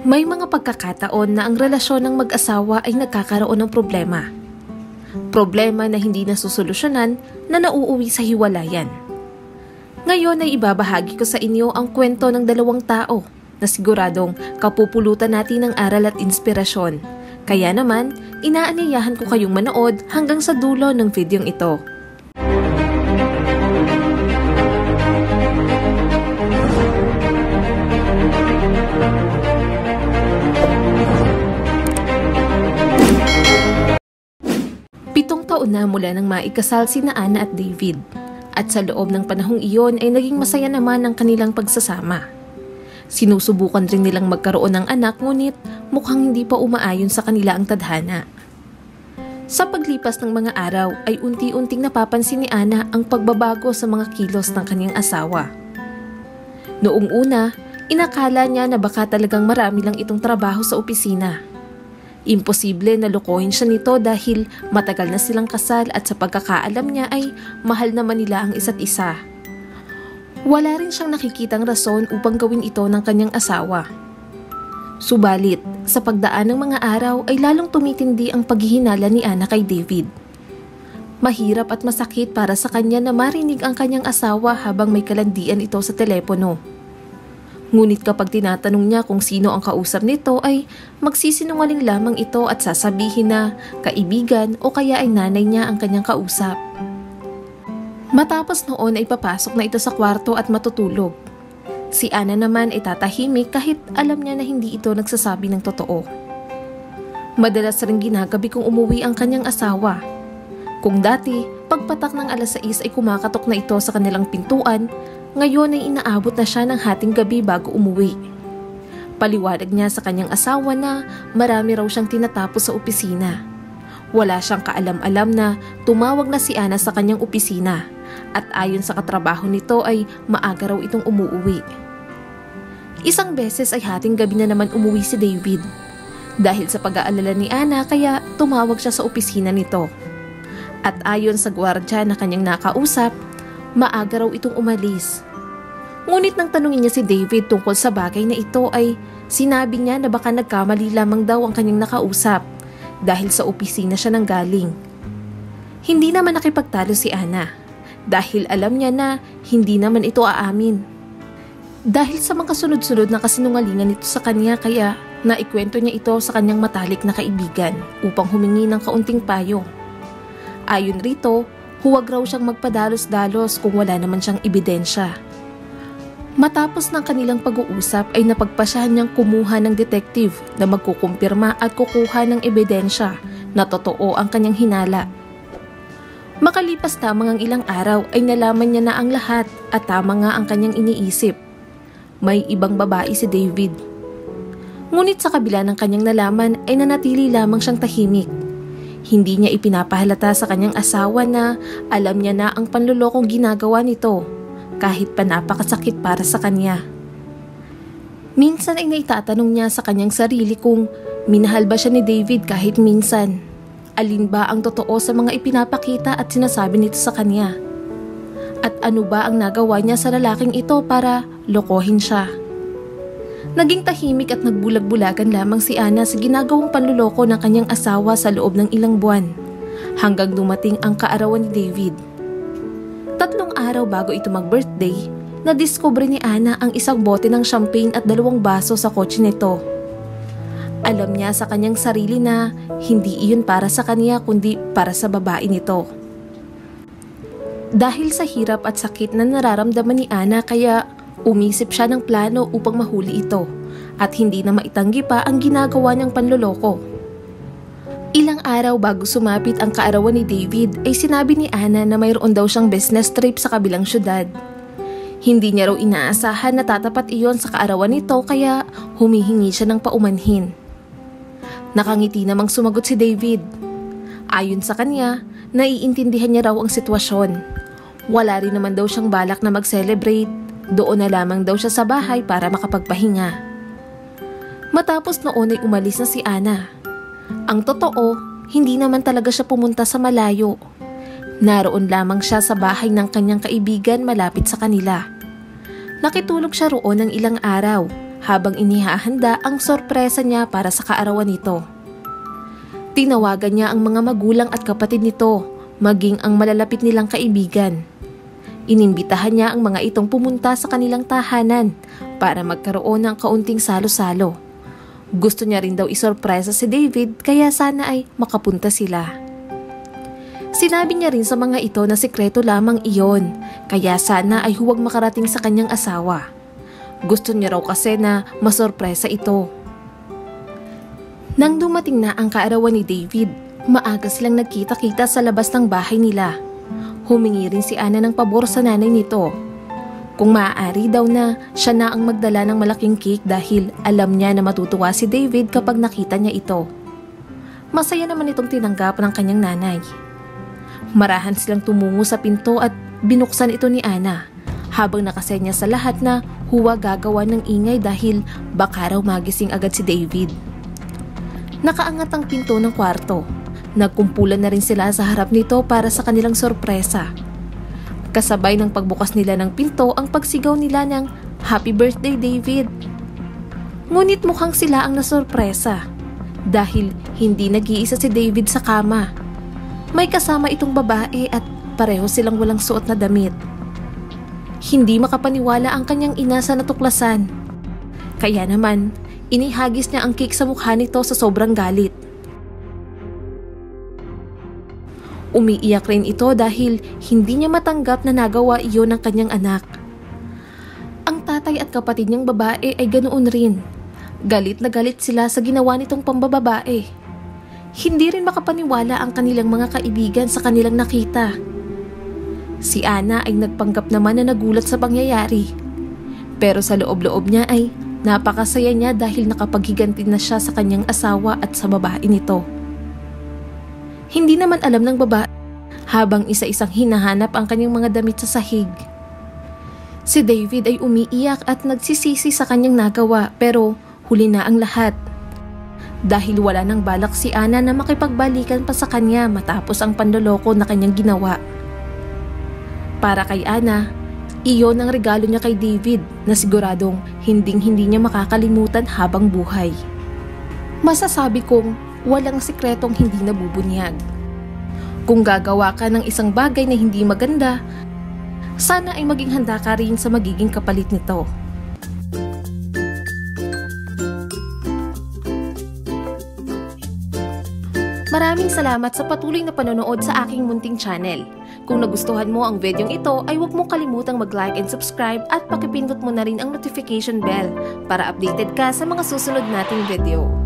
May mga pagkakataon na ang relasyon ng mag-asawa ay nagkakaroon ng problema. Problema na hindi nasusolusyonan na nauuwi sa hiwalayan. Ngayon ay ibabahagi ko sa inyo ang kwento ng dalawang tao na siguradong kapupulutan natin ng aral at inspirasyon. Kaya naman, inaanyayahan ko kayong manood hanggang sa dulo ng videong ito. Na mula ng maikasal sina Anna at David, at sa loob ng panahong iyon ay naging masaya naman ang kanilang pagsasama. Sinusubukan rin nilang magkaroon ng anak ngunit mukhang hindi pa umaayon sa kanila ang tadhana. Sa paglipas ng mga araw ay unti-unting napapansin ni Anna ang pagbabago sa mga kilos ng kanyang asawa. Noong una, inakala niya na baka talagang marami lang itong trabaho sa opisina. Imposible na lokohin siya nito dahil matagal na silang kasal at sa pagkakaalam niya ay mahal naman nila ang isa't isa. Wala rin siyang nakikitang rason upang gawin ito ng kanyang asawa. Subalit, sa pagdaan ng mga araw ay lalong tumitindi ang paghihinala ni Anna kay David. Mahirap at masakit para sa kanya na marinig ang kanyang asawa habang may kalandian ito sa telepono. Ngunit kapag tinatanong niya kung sino ang kausap nito ay magsisinungaling lamang ito at sasabihin na kaibigan o kaya ay nanay niya ang kanyang kausap. Matapos noon ay papasok na ito sa kwarto at matutulog. Si Anna naman ay tatahimik kahit alam niya na hindi ito nagsasabi ng totoo. Madalas rin ginagabi kung umuwi ang kanyang asawa. Kung dati, pagpatak ng alas 6 ay kumakatok na ito sa kanilang pintuan, ngayon ay inaabot na siya ng hating gabi bago umuwi. Paliwanag niya sa kanyang asawa na marami raw siyang tinatapos sa opisina. Wala siyang kaalam-alam na tumawag na si Anna sa kanyang opisina at ayon sa katrabaho nito ay maaga raw itong umuwi. Isang beses ay hating gabi na naman umuwi si David. Dahil sa pag-aalala ni Anna kaya tumawag siya sa opisina nito. At ayon sa gwardiya na kanyang nakausap, maaga raw itong umalis. Ngunit nang tanungin niya si David tungkol sa bagay na ito ay sinabi niya na baka nagkamali lamang daw ang kanyang nakausap dahil sa opisina siya nanggaling. Hindi naman nakipagtalo si Anna dahil alam niya na hindi naman ito aamin. Dahil sa mga sunod-sunod na kasinungalingan nito sa kanya kaya naikwento niya ito sa kanyang matalik na kaibigan upang humingi ng kaunting payo. Ayon rito, huwag raw siyang magpadalos-dalos kung wala naman siyang ebidensya. Matapos ng kanilang pag-uusap ay napagpasyahan niyang kumuha ng detective na magkukumpirma at kukuha ng ebidensya na totoo ang kanyang hinala. Makalipas lamang ang ilang araw ay nalaman niya na ang lahat at tama nga ang kanyang iniisip. May ibang babae si David. Ngunit sa kabila ng kanyang nalaman ay nanatili lamang siyang tahimik. Hindi niya ipinapahalata sa kanyang asawa na alam niya na ang panlulokong ginagawa nito kahit pa napakasakit para sa kanya. Minsan ay naitatanong niya sa kanyang sarili kung minahal ba siya ni David kahit minsan. Alin ba ang totoo sa mga ipinapakita at sinasabi nito sa kanya? At ano ba ang nagawa niya sa lalaking ito para lokohin siya? Naging tahimik at nagbulag-bulagan lamang si Anna sa ginagawang panluloko ng kanyang asawa sa loob ng ilang buwan, hanggang dumating ang kaarawan ni David. 3 araw bago ito mag-birthday, nadiskubre ni Anna ang isang bote ng champagne at 2 baso sa kotse nito. Alam niya sa kanyang sarili na hindi iyon para sa kanya kundi para sa babae nito. Dahil sa hirap at sakit na nararamdaman ni Anna kaya umisip siya ng plano upang mahuli ito at hindi na maitanggi pa ang ginagawa niyang panloloko. Ilang araw bago sumapit ang kaarawan ni David ay sinabi ni Anna na mayroon daw siyang business trip sa kabilang syudad. Hindi niya raw inaasahan na tatapat iyon sa kaarawan nito kaya humihingi siya ng paumanhin. Nakangiti namang sumagot si David. Ayon sa kanya, naiintindihan niya raw ang sitwasyon. Wala rin naman daw siyang balak na mag-celebrate. Doon na lamang daw siya sa bahay para makapagpahinga. Matapos noon ay umalis na si Anna. Ang totoo, hindi naman talaga siya pumunta sa malayo. Naroon lamang siya sa bahay ng kanyang kaibigan malapit sa kanila. Nakitulog siya roon ng ilang araw habang inihahanda ang sorpresa niya para sa kaarawan nito. Tinawagan niya ang mga magulang at kapatid nito, maging ang malalapit nilang kaibigan. Inimbitahan niya ang mga itong pumunta sa kanilang tahanan para magkaroon ng kaunting salo-salo. Gusto niya rin daw isorpresa si David kaya sana ay makapunta sila. Sinabi niya rin sa mga ito na sikreto lamang iyon, kaya sana ay huwag makarating sa kanyang asawa. Gusto niya raw kasi na masorpresa ito. Nang dumating na ang kaarawan ni David, maaga silang nagkita-kita sa labas ng bahay nila. Humingi rin si Ana ng pabor sa nanay nito. Kung maaari daw na siya na ang magdala ng malaking cake dahil alam niya na matutuwa si David kapag nakita niya ito. Masaya naman itong tinanggap ng kanyang nanay. Marahan silang tumungo sa pinto at binuksan ito ni Ana habang nakasenya sa lahat na huwag gagawa ng ingay dahil baka raw magising agad si David. Nakaangat ang pinto ng kwarto. Nagkumpulan na rin sila sa harap nito para sa kanilang sorpresa. Kasabay ng pagbukas nila ng pinto ang pagsigaw nila ng "Happy Birthday, David!" Ngunit mukhang sila ang nasorpresa dahil hindi nag-iisa si David sa kama. May kasama itong babae at pareho silang walang suot na damit. Hindi makapaniwala ang kanyang ina sa natuklasan. Kaya naman, inihagis niya ang cake sa mukha nito sa sobrang galit. Umiiyak rin ito dahil hindi niya matanggap na nagawa iyon ng kanyang anak. Ang tatay at kapatid niyang babae ay ganoon rin. Galit na galit sila sa ginawa nitong pambababae. Hindi rin makapaniwala ang kanilang mga kaibigan sa kanilang nakita. Si Ana ay nagpanggap naman na nagulat sa pangyayari. Pero sa loob-loob niya ay napakasaya niya dahil nakapaghiganti na siya sa kanyang asawa at sa babae nito. Hindi naman alam ng babae habang isa-isang hinahanap ang kanyang mga damit sa sahig. Si David ay umiiyak at nagsisisi sa kanyang nagawa pero huli na ang lahat. Dahil wala nang balak si Ana na makipagbalikan pa sa kanya matapos ang panloloko na kanyang ginawa. Para kay Ana, iyon ang regalo niya kay David na siguradong hinding-hindi niya makakalimutan habang buhay. Masasabi kong walang sikretong hindi nabubunyag. Kung gagawa ka ng isang bagay na hindi maganda, sana ay maging handa ka rin sa magiging kapalit nito. Maraming salamat sa patuloy na panonood sa aking munting channel. Kung nagustuhan mo ang videong ito ay huwag mong kalimutang mag-like and subscribe at pakipindot mo na rin ang notification bell para updated ka sa mga susunod nating video.